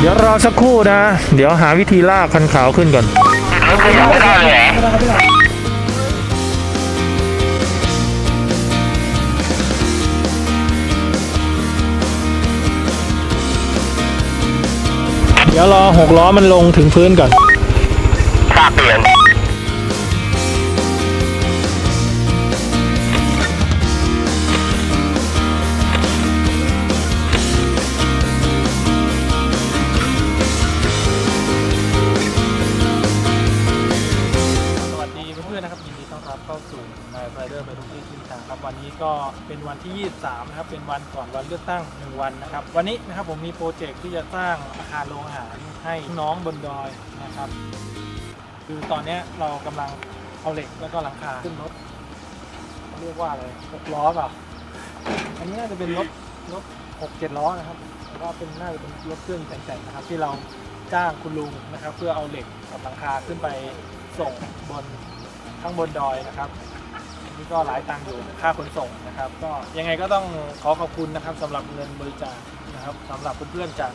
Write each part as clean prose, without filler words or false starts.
เดี๋ยวรอสักครู่นะเดี๋ยวหาวิธีลากคันขาวขึ้นก่อนเดี๋ยวรอหกล้อมันลงถึงพื้นก่อนทราบเปลี่ยนก็เป็นวันที่23นะครับเป็นวันก่อนวันเลือกตั้ง1วันนะครับวันนี้นะครับผมมีโปรเจกต์ที่จะสร้างอาคารโรงอาหารให้น้องบนดอยนะครับคือตอนนี้เรากำลังเอาเหล็กแล้วก็หลังคาขึ้นรถเรียกว่าอะไร6ล้อเปล่าอันนี้น่าจะเป็นรถ6-7 ล้อนะครับแล้วก็เป็นน่าจะเป็นรถเครื่องแต่งๆนะครับที่เราจ้างคุณลุงนะครับเพื่อเอาเหล็กกับหลังคาขึ้นไปส่งบนข้างบนดอยนะครับนี่ก็หลายตังค์อยู่ค่าขนส่งนะครับก็ยังไงก็ต้องขอบคุณนะครับสำหรับเงินบริจาคนะครับสำหรับเพื่อนๆจาก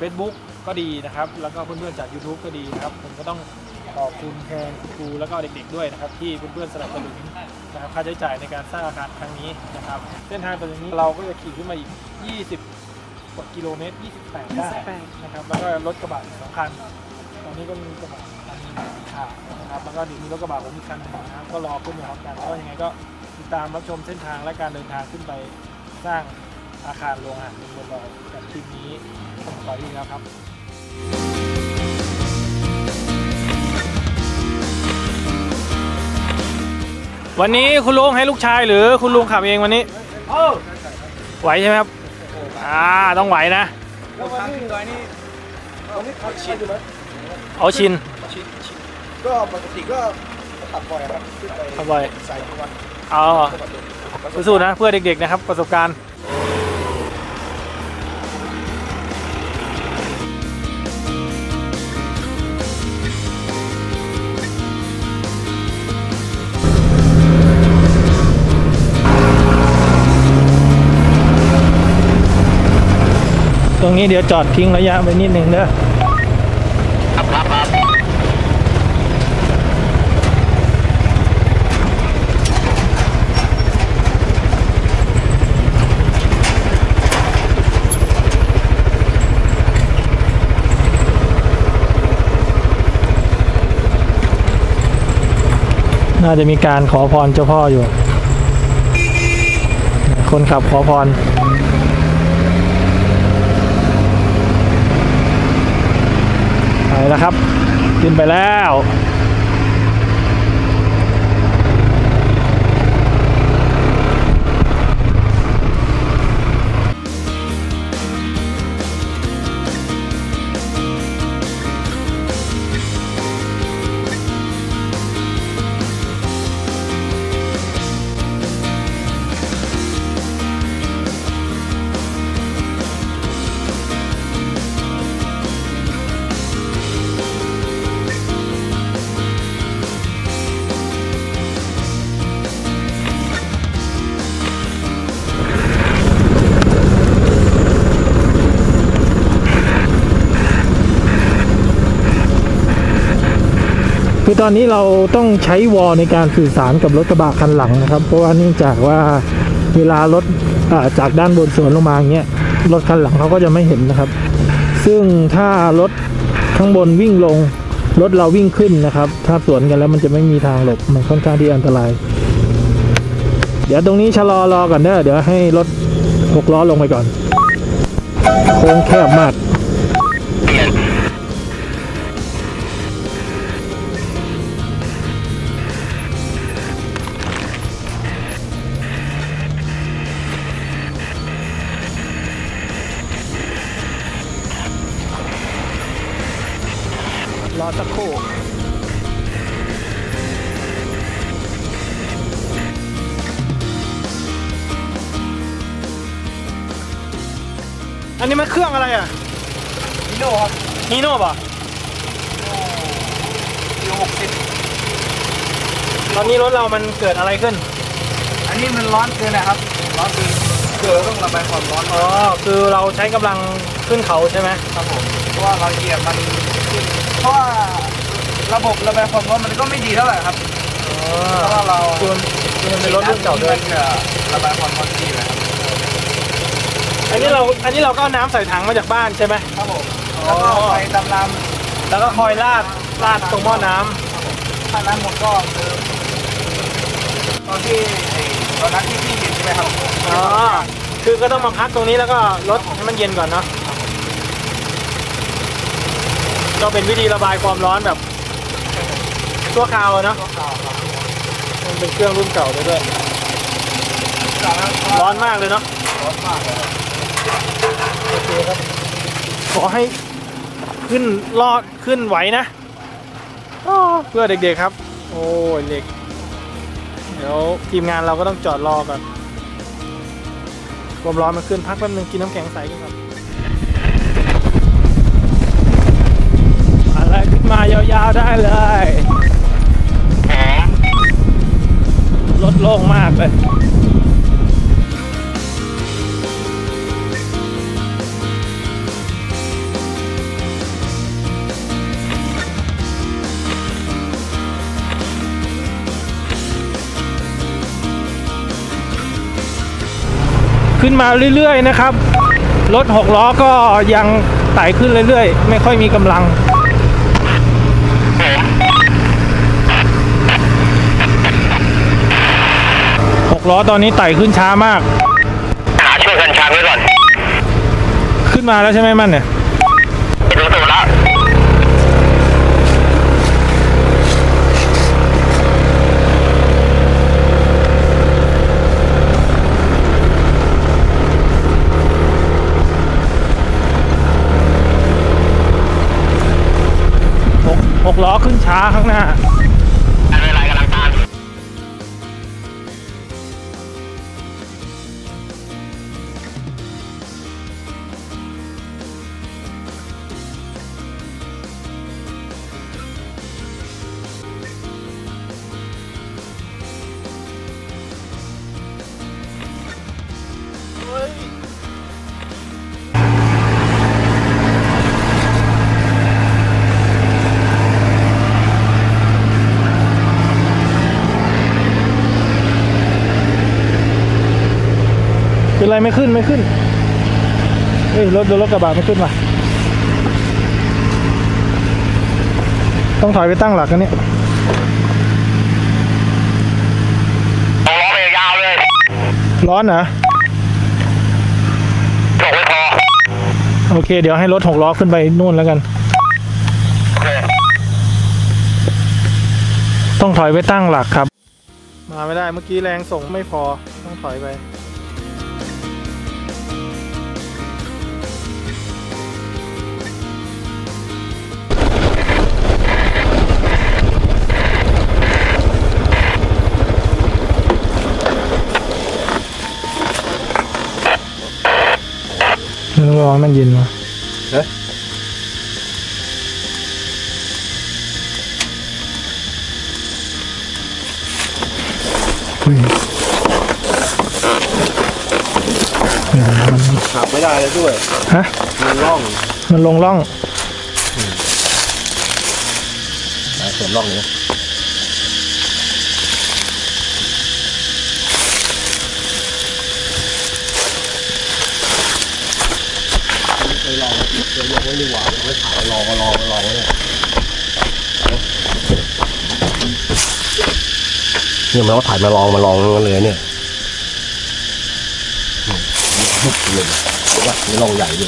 Facebook ก็ดีนะครับแล้วก็เพื่อนๆจาก YouTube ก็ดีนะครับผมก็ต้องขอบคุณแทนครูแล้วก็เด็กๆด้วยนะครับที่เพื่อนๆสนับสนุนนะครับค่าใช้จ่ายในการสร้างอาคารครั้งนี้นะครับเส้นทางตรงนี้เราก็จะขี่ขึ้นมาอีก20กว่ากิโลเมตร28ได้นะครับแล้วก็รถกระบะ2คันตอนนี้ก็มีกระบะนะครับแล้วก็มีรถกระบะผมอีกคันนะครับก็รอขึ้นมาพร้อมกันก็ยังไงก็ติดตามรับชมเส้นทางและการเดินทางขึ้นไปสร้างอาคารโรงอาหารบนดอยกับคลิปนี้ผมขอที่แล้วครับวันนี้คุณลุงให้ลูกชายหรือคุณลุงขับเองวันนี้ไหวใช่ไหมครับต้องไหวนะเอาชินก็ปกติก็ขับบ่อยครับขับบ่อยสายทุกวันอ๋อสู้ๆนะเพื่อเด็กๆนะครับประสบการณ์ตรงนี้เดี๋ยวจอดทิ้งระยะไปนิดหนึ่งเด้อน่าจะมีการขอพรเจ้าพ่ออยู่คนขับขอพรไปแล้วครับขึ้นไปแล้วคือตอนนี้เราต้องใช้วอลในการสื่อสารกับรถกระบะคันหลังนะครับเพราะว่าเนื่องจากว่าเวลารถจากด้านบนสวนลงมาอย่างเงี้ยรถคันหลังเขาก็จะไม่เห็นนะครับซึ่งถ้ารถข้างบนวิ่งลงรถเราวิ่งขึ้นนะครับถ้าสวนกันแล้วมันจะไม่มีทางหลบมันค่อนข้างที่อันตรายเดี๋ยวตรงนี้ชะลอรอก่อนเด้อเดี๋ยวให้รถ6ล้อลงไปก่อนโค้งแคบมากรอสักครู่อันนี้มันเครื่องอะไรอ่ะฮีโน่ครับฮีโน่ป่ะอยู่60ตอนนี้รถเรามันเกิดอะไรขึ้นอันนี้มันร้อนเกินนะครับร้อนเกิน คือเราต้องระบายความร้อนอ๋อคือเราใช้กำลังขึ้นเขาใช่ไหมครับผมเพราะว่าเราเหยียบมันเพราะว่าระบบระบายความร้อนมันก็ไม่ดีเท่าไหร่ครับเพราะว่าเรามันเป็นรถรุ่นเก่าด้วยระบายความร้อนดีเลยครับอันนี้เราก็น้ำใส่ถังมาจากบ้านใช่ไหมครับผมแล้วก็คอยตำน้ำแล้วก็คอยลาดตรงหม้อน้ำถ้าน้ำหมดก็ตอนที่ตอนนั้นที่พี่เย็นใช่ไหมครับอ๋อคือก็ต้องมาพักตรงนี้แล้วก็ลดให้มันเย็นก่อนเนาะก็เป็นวิธีระบายความร้อนแบบชั่วคราวเนาะมันเป็นเครื่องรุ่นเก่าด้วยร้อนมากเลยเนาะร้อนมากเลยโอเคครับขอให้ขึ้นรอดขึ้นไหวนะเพื่อเด็กๆครับโอ้ยเด็กเดี๋ยวทีมงานเราก็ต้องจอดรอก่อนความร้อนมันขึ้นพักแป๊บนึงกินน้ำแข็งใสกันครับอะไรขึ้นมายาวๆได้เลยรถโล่งมากเลยขึ้นมาเรื่อยๆนะครับรถ6ล้อก็ยังไต่ขึ้นเรื่อยๆไม่ค่อยมีกำลัง6ล้อตอนนี้ไต่ขึ้นช้ามากหาช่วยกันช้าไว้ก่อนขึ้นมาแล้วใช่ไหมมันเนี่ยไปดูตัวละล้อขึ้นช้าข้างหน้าอะไรกำลังตามอะไรไม่ขึ้นเฮ้ยรถกระบะไม่ขึ้นว่ะต้องถอยไปตั้งหลักกันเนี่ยร้อนเลยยาวเลยร้อนเหรอจบไม่พอโอเคเดี๋ยวให้รถ6ล้อขึ้นไปนู่นแล้วกันต้องถอยไปตั้งหลักครับมาไม่ได้เมื่อกี้แรงส่งไม่พอต้องถอยไปร้อนมันเย็นมาเฮ้ยมันขับไม่ได้เลยด้วยฮะมันลงร่องเสริมร่องเลยยังไม่ดีกว่าไม่ถ่ายรอเลยเนี่ยมันก็ถ่ายมาลองกันเลยเนี่ยว่าไม่ลองใหญ่เล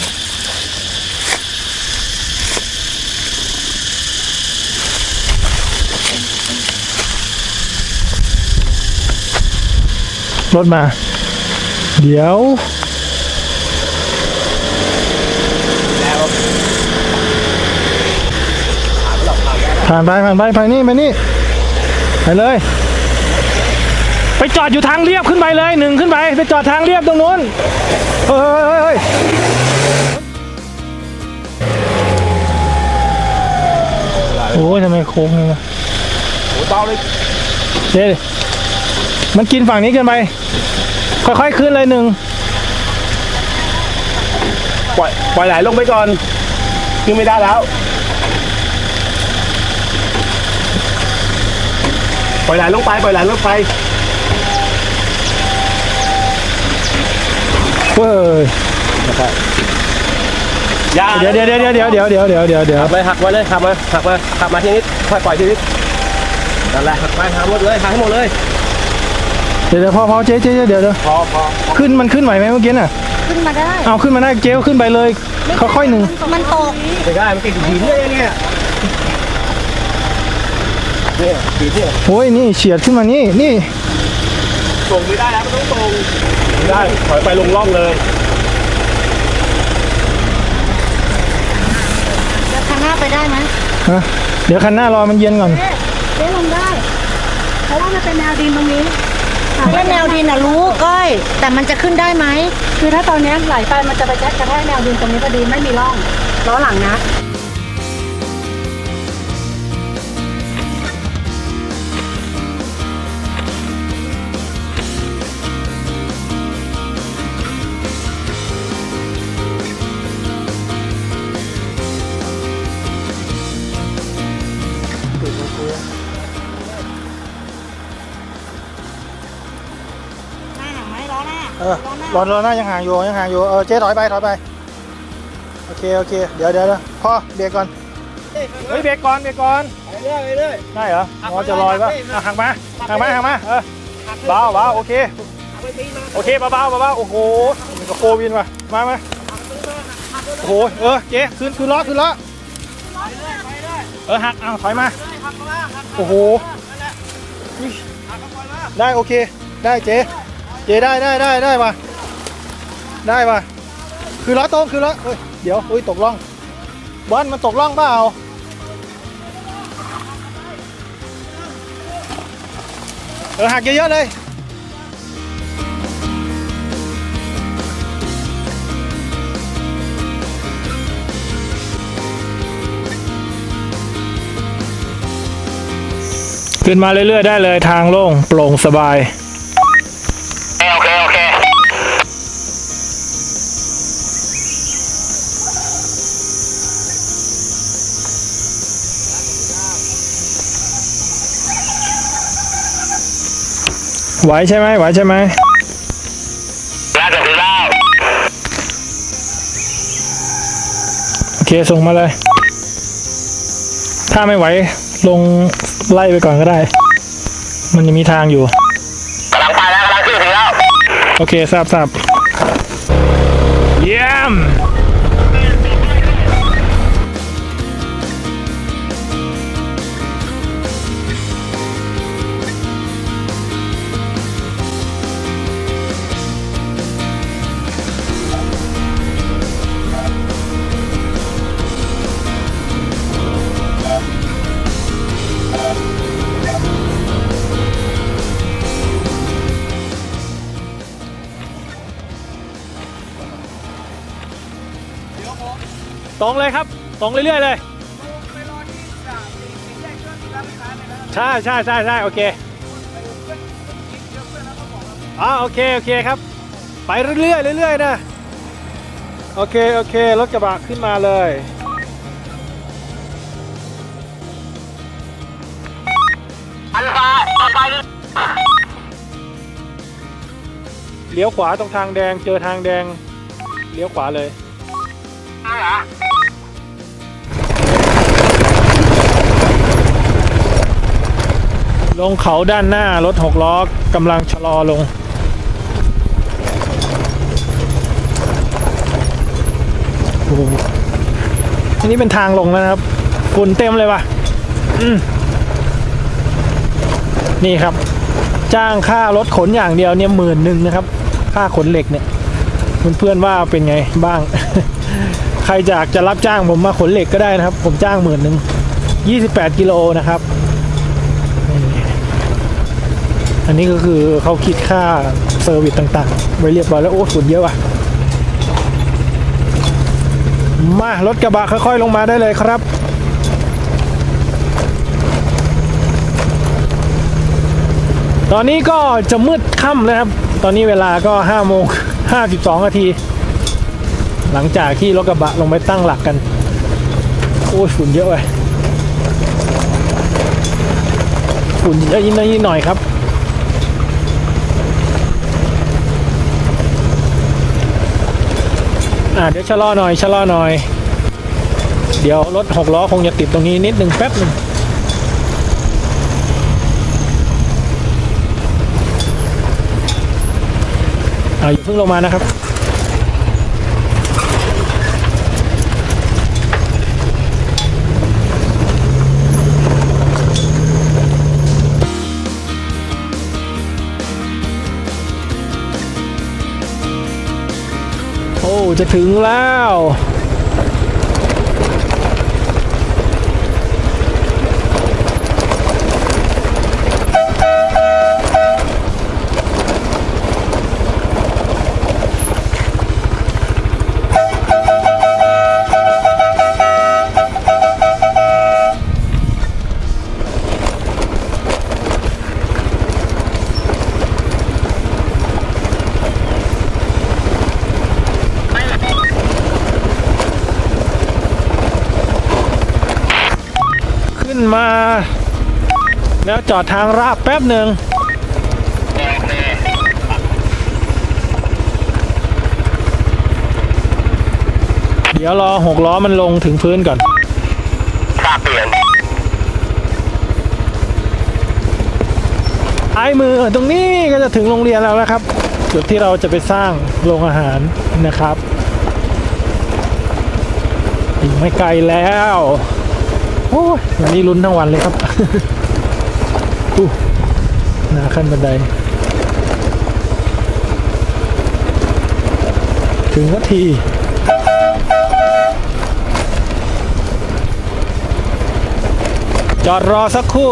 ยรถมาเดี๋ยวผ่านไปนี่ไปเลยไปจอดอยู่ทางเรียบขึ้นไปเลยหนึ่งขึ้นไปจอดทางเรียบตรงนู้นเฮ้ยโอ้ยทำไมโค้งเลยโอ้เตาเลยเจ๊มันกินฝั่งนี้เกินไปค่อยๆขึ้นเลยหนึ่ง ปล่อยไหลลงไปก่อนขึ้นไม่ได้แล้วปล่อยไหลลงไปปล่อยไหลลงไปเว้ยนะครับอย่าเดี๋ยวไปหักไว้เลยหักมาทีนิดค่อยปล่อยทีนิดนั่นแหละหักไปหักหมดเลยหักให้หมดเลยเดี๋ยวพอเจ๊เดี๋ยวพอขึ้นมันขึ้นไหวไหมเมื่อกี้น่ะขึ้นมาได้เอาขึ้นมาได้เจ๊ขึ้นไปเลยค่อยๆหนึ่งมันตกไม่ได้มันติดหินเลยเนี่ยหินเนี่ยโอ้ยนี่เฉียดขึ้นมานี่ตรงไม่ได้แล้วมันต้องตรงได้ถอยไปลงล่องเลยคันหน้าไปได้ไหมฮะเดี๋ยวคันหน้ารอมันเย็นก่อนเจ๊ลงได้เพราะว่ามันเป็นแนวดินตรงนี้ถ้าแนวดินน่ะรู้ก้อยแต่มันจะขึ้นได้ไหมคือถ้าตอนนี้ไหลไปมันจะไปแจ๊กกระแทกแนวดินตรงนี้พอดีไม่มีร่องล้อหลังนะรอหน้ายังห่างอยู่เออเจ๊ถอยไปโอเคเดี๋ยวพ่อเบรกก่อนเฮ้ยเบรกก่อนไปเรื่อยได้เหรออ๋อจะลอยปะห่างมาเบาโอเคเบาโอ้โหโควินว่ะมาโอ้โหเออเจ๊ขึ้นล้อเออหักเอาถอยมาโอ้โหได้โอเคได้เจ๊ได้ป่ะคือล้อตรงคือล้อเฮ้ยเดี๋ยวอุ้ยตกล่องบอลมันตกล่องเปล่าเออหักเยอะๆเลยขึ้นมาเรื่อยๆได้เลยทางโล่งโปร่งสบายไหวใช่ไหมได้เดี๋ยวดูได้โอเคส่งมาเลยถ้าไม่ไหวลงไล่ไปก่อนก็ได้มันจะมีทางอยู่กำลังไปแล้วกำลังขึ้นถึงแล้วโอเคทราบเยี่ยมตรงเลยครับตรงเรื่อยๆเลยใช่โอเคโอเคครับไปเรื่อยๆนะโอเครถกระบะขึ้นมาเลยเลี้ยวขวาตรงทางแดงเจอทางแดงเลี้ยวขวาเลยลงเขาด้านหน้ารถ6ล้อกำลังชะลอลงอันนี้เป็นทางลงแล้วนะครับฝุ่นเต็มเลยว่ะนี่ครับจ้างค่ารถขนอย่างเดียวเนี่ย11,000นะครับค่าขนเหล็กเนี่ยเพื่อนๆว่าเป็นไงบ้าง ใครอยากจะรับจ้างผมมาขนเหล็กก็ได้นะครับผมจ้าง10,000 28กิโลนะครับอันนี้ก็คือเขาคิดค่าเซอร์วิสต่างๆไว้เรียบร้อยแล้วโอ้ฝุ่นเยอะว่ะมารถกระบะค่อยๆลงมาได้เลยครับตอนนี้ก็จะมืดค่ำนะครับตอนนี้เวลาก็5:52 นาที หลังจากที่รถกระบะลงไปตั้งหลักกันโอ้ยฝุ่นเยอะเลยฝุ่นเยอะนิดหน่อยครับเดี๋ยวชะลอหน่อยเดี๋ยวรถหกล้อคงจะติดตรงนี้นิดนึงแป๊บนึงอย่าเพิ่งลงมานะครับโอ้จะถึงแล้วมาแล้วจอดทางราบแป๊บหนึ่งเดี๋ยวรอหกล้อมันลงถึงพื้นก่อนท้ายมือตรงนี้ก็จะถึงโรงเรียนแล้วนะครับจุดที่เราจะไปสร้างโรงอาหารนะครับอีกไม่ไกลแล้ววันนี้ลุ้นทั้งวันเลยครับหน้าขั้นบันไดถึงนาทีจอดรอสักครู่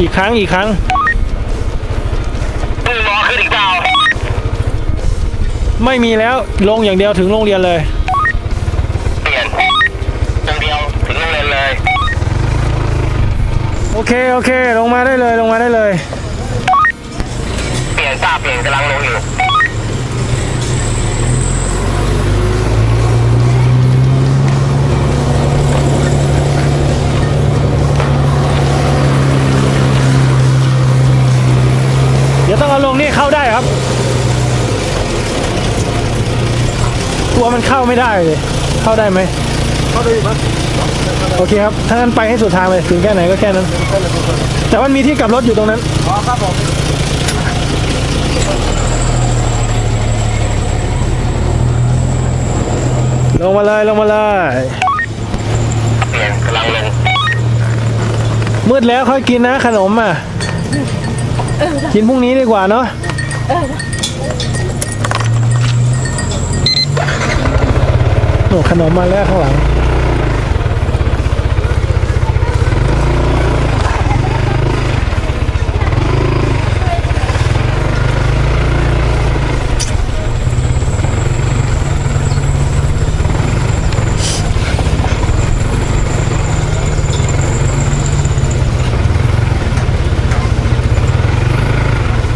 อีกครั้งรอขึ้นอีกเปล่าไม่มีแล้วลงอย่างเดียวถึงโรงเรียนเลยเปลี่ยนอย่างเดียวถึงโรงเรียนเลยโอเคลงมาได้เลยเปลี่ยนกำลังลงอยู่ตัวมันเข้าไม่ได้เลยเข้าได้ไหมเข้าได้ครับโอเคครับถ้างั้นไปให้สุดทางเลยถึงแค่ไหนก็แค่นั้นแต่มันมีที่กลับรถอยู่ตรงนั้นอ๋อครับผมลงมาเลยกำลังลงมืดแล้วค่อยกินนะขนมอ่ะกินพรุ่งนี้ดีกว่าเนาะโอ้ขนมมาแล้วข้างหลัง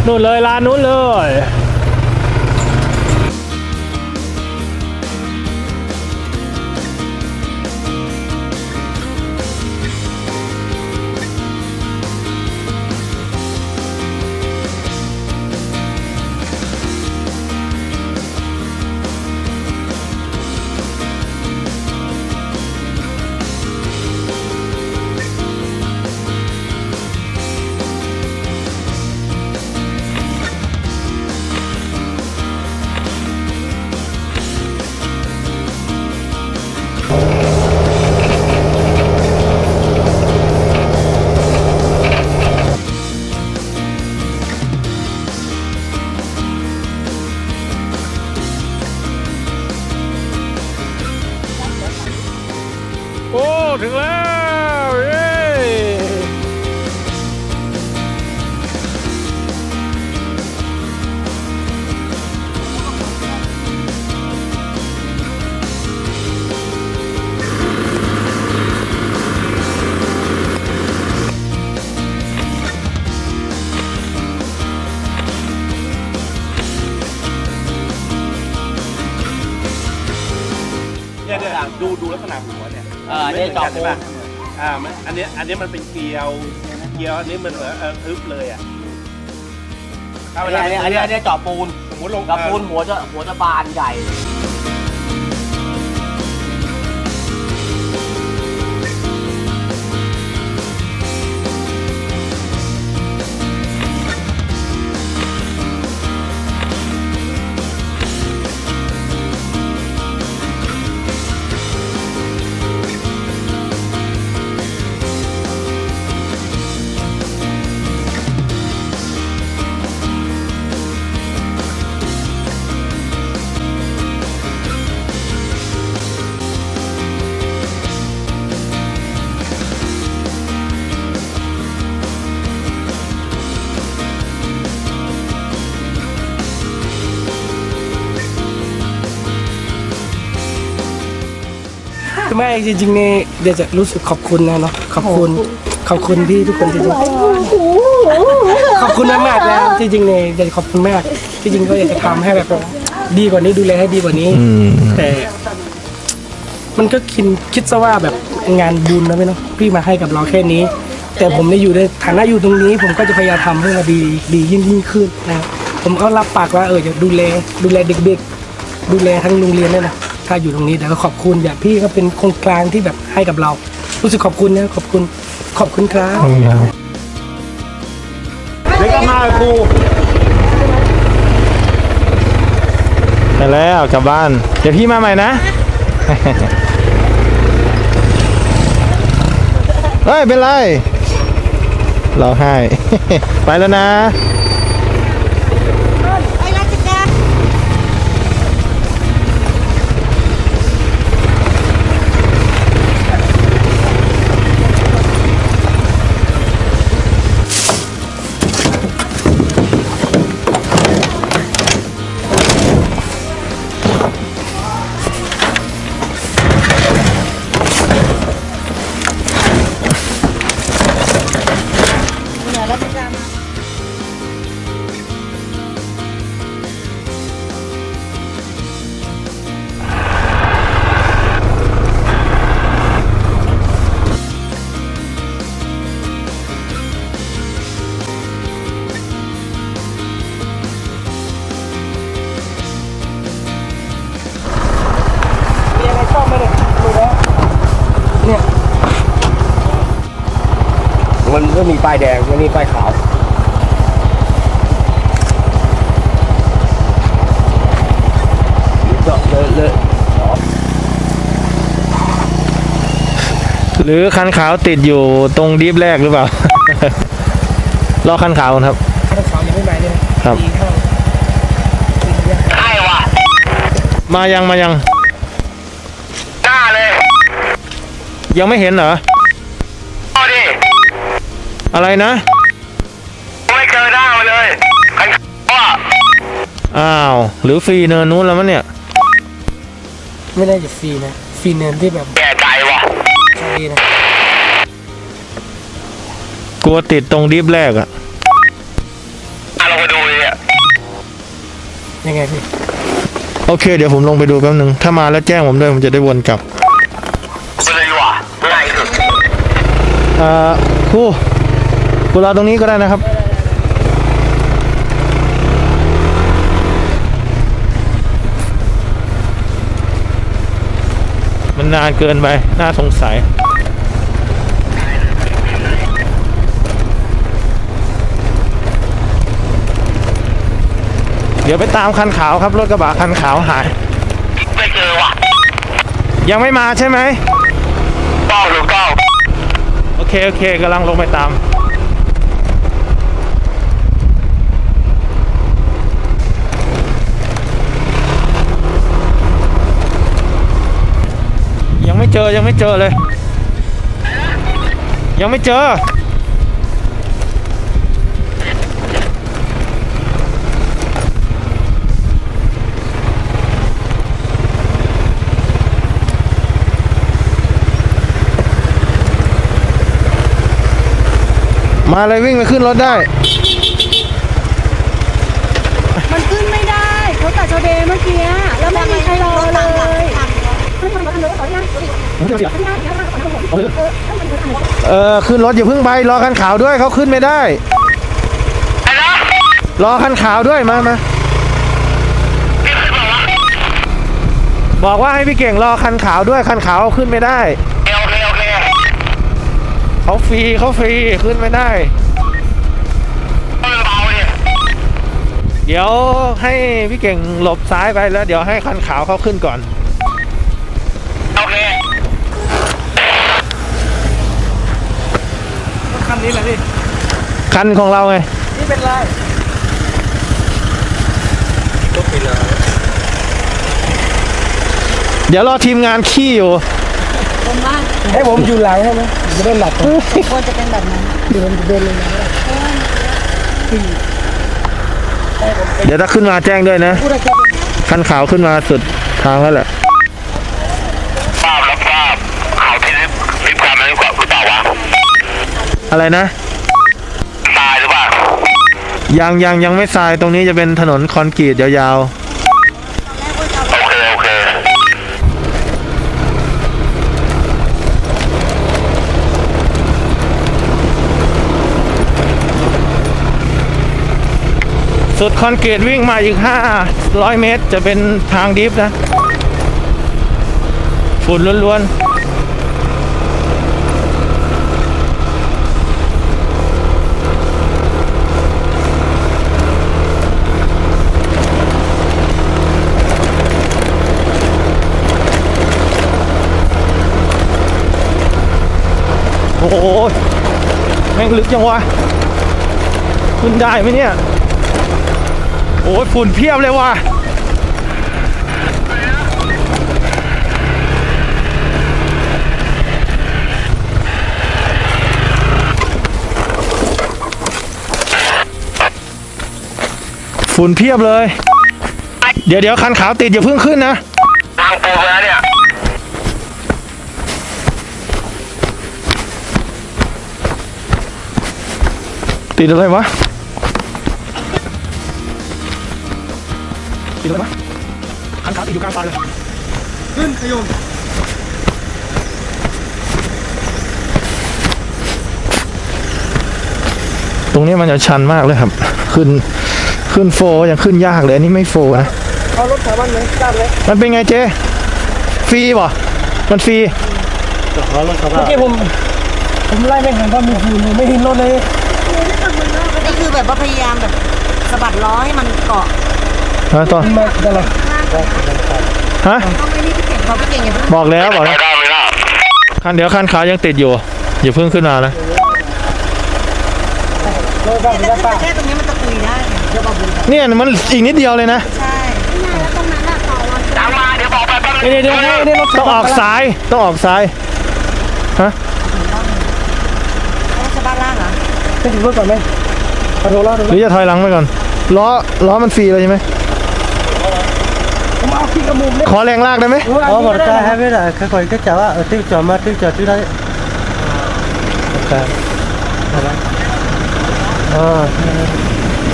นู่นเลยร้านนู้นเลยถึงแล้วเย้ เนี่ยดูลักษณะหัวเนี่ยไม่เหมือนกันใช่ไหมอันนี้มันเป็นเกลียวอันนี้มันเหมือนทึบเลยอ่ะอันนี้เจาะปูนสมมติลงเจาะปูนหัวจะบานใหญ่ไม่จริงๆเนี่ยเดี๋ยวจะรู้สึกขอบคุณนะเนาะขอบคุณพี่ทุกคนจริงๆขอบคุณมากๆนะจริงๆเนี่ยเดี๋ยวขอบคุณมากจริงๆก็อยากจะทำให้แบบดีกว่านี้ดูแลให้ดีกว่านี้แต่มันก็คิดซะว่าแบบงานบุญนะพี่เนาะพี่มาให้กับเราแค่นี้แต่ผมได้อยู่ในฐานะอยู่ตรงนี้ผมก็จะพยายามทำให้มันดียิ่งขึ้นนะผมก็รับปากว่าจะดูแลเด็กๆดูแลทั้งโรงเรียนนี่แหละถ้าอยู่ตรงนี้แต่ก็ขอบคุณอย่างพี่ก็เป็นคนกลางที่แบบให้กับเรารู้สึกขอบคุณนะขอบคุณครับเด็กมาครูไปแล้วกลับบ้านเดี๋ยวพี่มาใหม่นะเฮ้ยเป็นไรเราให้ ไปแล้วนะมันก็มีป้ายแดงมันมีป้ายขาวหรือคันขาวติดอยู่ตรงดิฟแรกหรือเปล่า รอคันขาวครับคันขาวยังไม่ไปเลยครับได้ว่ะมายังหน้าเลยยังไม่เห็นเหรออะไรนะไม่เจอหน้ามาเลยคันขาวอ้าวหรือฟรีเนินนู้นแล้วมั้งเนี่ยไม่ได้จะฟรีนะฟรีเนินที่แบบแย่ใจว่ะดีนะกลัวติดตรงดิฟแรกอ่ะเราไปดูเลยอ่ะยังไงพี่โอเคเดี๋ยวผมลงไปดูแป๊บนึงถ้ามาแล้วแจ้งผมด้วยผมจะได้วนกลับอะไรวะอะไรคู่กูรอตรงนี้ก็ได้นะครับมันนานเกินไปน่าสงสัยเดี๋ยวไปตามคันขาวครับรถกระบะคันขาวหายไม่เจอว่ะยังไม่มาใช่ไหมเปล่าโอเคกำลังลงไปตามยังไม่เจอเลยยังไม่เจอมาเลยวิ่งไปขึ้นรถได้มันขึ้นไม่ได้เขาตัดเจเดเมื่อกี้แล้วไม่มีใครรอเลย ขึ้นรถอย่าเพิ่งไปรอคันขาวด้วยเขาขึ้นไม่ได้รอคันขาวด้วยมามาบอกว่าให้พี่เก่งรอคันขาวด้วยคันขาวขึ้นไม่ได้เขาฟรีขึ้นไม่ได้เดี๋ยวให้พี่เก่งหลบซ้ายไปแล้วเดี๋ยวให้คันขาวเขาขึ้นก่อนโอเคคันนี้แหละพี่คันของเราไงนี่เป็นไรก็ปิดแล้วเดี๋ยวรอทีมงานขี้อยู่ผมว่าให้ผมอยู่หลังใช่ไหมจะได้หลับควรจะเป็นแบบนั้นเดินเลยนะเดี๋ยวถ้าขึ้นมาแจ้งด้วยนะคันขาวขึ้นมาสุดทางแล้วแหละทราบแล้วทราบขาวที่รีบการนั้นกว่าหรือเปล่าวะอะไรนะทรายหรือเปล่ายังไม่ทรายตรงนี้จะเป็นถนนคอนกรีตยาวๆโอเคสุดคอนกรีตวิ่งมาอีก500เมตรจะเป็นทางดิฟนะฝุ่นล้วนๆโอ้โหแม่งลึกจังวะขึ้นได้ไหมเนี่ยโอ้ยฝุ่นเพียบเลยว่ะฝุ่นเพียบเลยเดี๋ยวคันขาวติดอย่าเพิ่งขึ้นนะทางปูแล้วเนี่ยติดอะไรวะติดอะไรวะคันขาวติดอยู่กลางซอยเลยขึ้นขยมตรงนี้มันจะชันมากเลยครับขึ้นโฟยังขึ้นยากเลยอันนี้ไม่โฟนะเอารถถาวรเลยจ้าเลยมันเป็นไงเจ๊ฟรีป่ะมันฟรีเอารถถาวรเมื่อกี้ผมไล่ไม่ทันเพราะมือไม่ทิ้งรถเลยก็คือแบบว่าพยายามแบบสะบัดล้อให้มันเกาะฮะตอนฮะบอกแล้วคันเดี๋ยวคันขาวยังติดอยู่อย่าเพิ่งขึ้นมานะแค่ตรงนี้มันจะคุยได้เนี่ยมันอีกนิดเดียวเลยนะใช่แล้วตรงนั้นอะต่อตามมาเดี๋ยวบอกไปบ้างเดี๋ยวต้องออกซ้ายฮะจะบ้านล่างเหรอไปถึงรถก่อนไหมหรือจะถอยหลังไปก่อนล้อมันฟรีเลยใช่ไหมขอแรงลากได้ไหมอ๋อหมดใจให้ไม่ได้ค่อยๆก็จะว่าติ้วจอดมาติ้วจอดที่ได้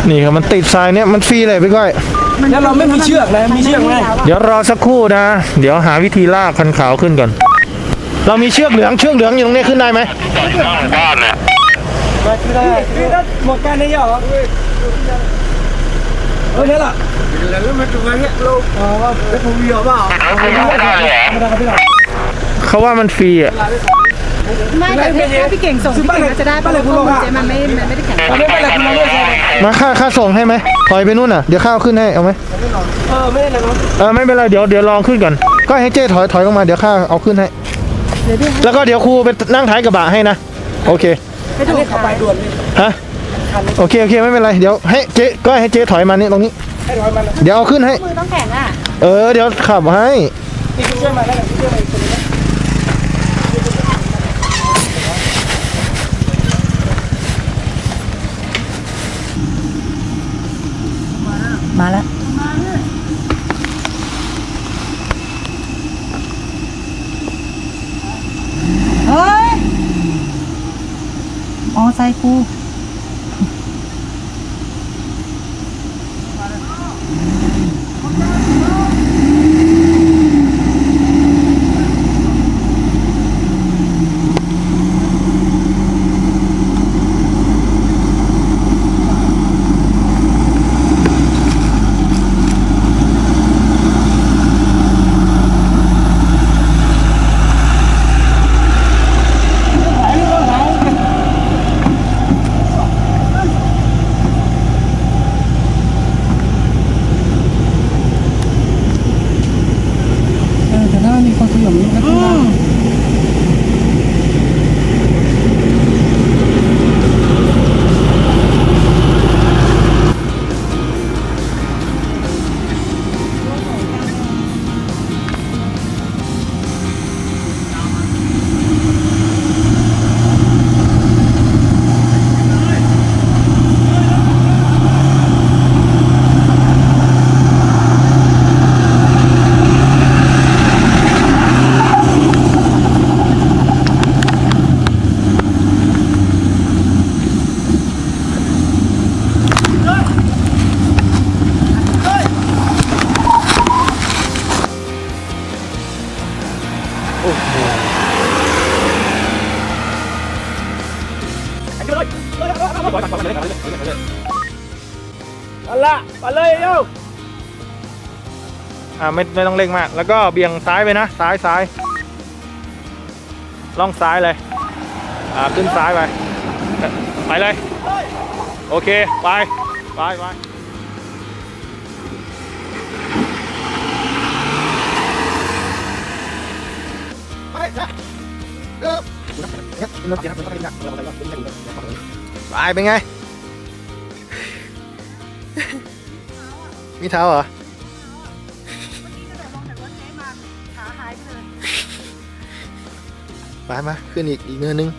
นี่ครับมันติดทรายเนี่ยมันฟรีเลยพี่ก้อยแล้วเราไม่มีเชือกเลยมีเชือกไหมเดี๋ยวรอสักครู่นะเดี๋ยวหาวิธีลากคันขาวขึ้นก่อนเรามีเชือกเหลืองอยู่ตรงนี้ขึ้นได้ไหมบ้านเนี่ยได้หมดการได้ยังเหรอเฮ้ยนี่ล่ะแล้วมันตรงนี้โลกแล้วผมมีหรือเปล่าเขาว่ามันฟรีอ่ะไม่แต่ถ้าพี่เก่งส่งพี่เก่งจะได้ป่ะเลยคุณลงอ่ะมันไม่ได้แข่งมาค่าส่งให้ไหมถอยไปนู่นอ่ะเดี๋ยวข้าวขึ้นให้เอาไหมไม่ได้เลยไม่เป็นไรเดี๋ยวลองขึ้นก่อนก็ให้เจ้ถอยลงมาเดี๋ยวข้าเอาขึ้นให้แล้วก็เดี๋ยวครูไปนั่งท้ายกระบะให้นะโอเคไม่ถูกขับไปด่วนฮะโอเคไม่เป็นไรเดี๋ยวให้เจ๊ก็ให้เจ๊ถอยมานี่ตรงนี้เดี๋ยวเอาขึ้นให้มือต้องแข็งอ่ะเดี๋ยวขับให้ช่วยมาได้ช่วยมามาแล้วเฮ้ยอ๋อใจกู โอ้โหเอาละไปเลยโย่ไม่ต้องเร่งมากแล้วก็เบี่ยงซ้ายไปนะซ้ายล่องซ้ายเลยขึ้นซ้ายไปเลยโอเคไปเป็นไงมีเท้าเหรอไปมาขึ้นอีกเนินนึง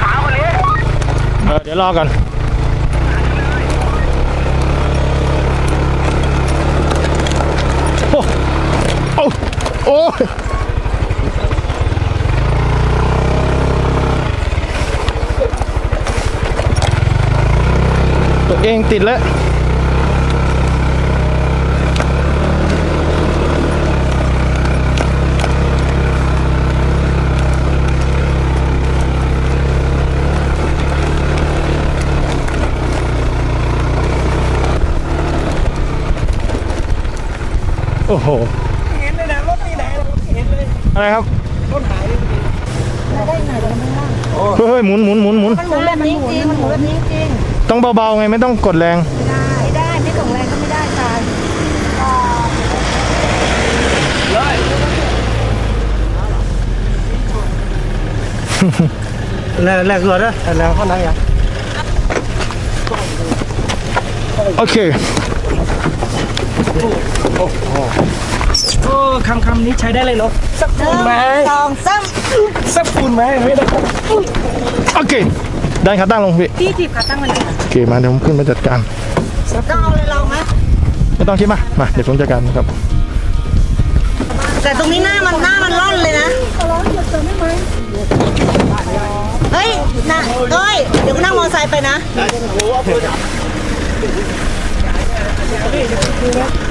ขาวันนี้เดี๋ยวรอก่อนโอ้ตัวเองติดแล้วโอ้โหเห็นเลยนะรถมีไหนเราเห็นเลยอะไรครับรถหายเราได้ไหนเราไม่ได้เฮ้ยหมุนมันหมุนแบบนี้จริงต้องเบาๆไงไม่ต้องกดแรงไม่ได้ไม่กดแรงก็ไม่ได้ตายเลยแรงสุดเลยแรงเท่าไหร่อ่ะโอเคโอ้โหคำนี้ใช้ได้เลยเนาะสักปูนไหมสักปูนไหมไม่ได้โอเคได้ขาตั้งลงพี่จีบขาตั้งมันเลยโอเคมาเดี๋ยวผมขึ้นมาจัดการก็เอาเลยเราไหมไม่ต้องคิดมาเดี๋ยวผมจัดการครับแต่ตรงนี้หน้ามันร่อนเลยนะร้อนจะเจอไม่ไหมเฮ้ยนะด้วยเดี๋ยวกูนั่งมอเตอร์ไซค์ไปนะ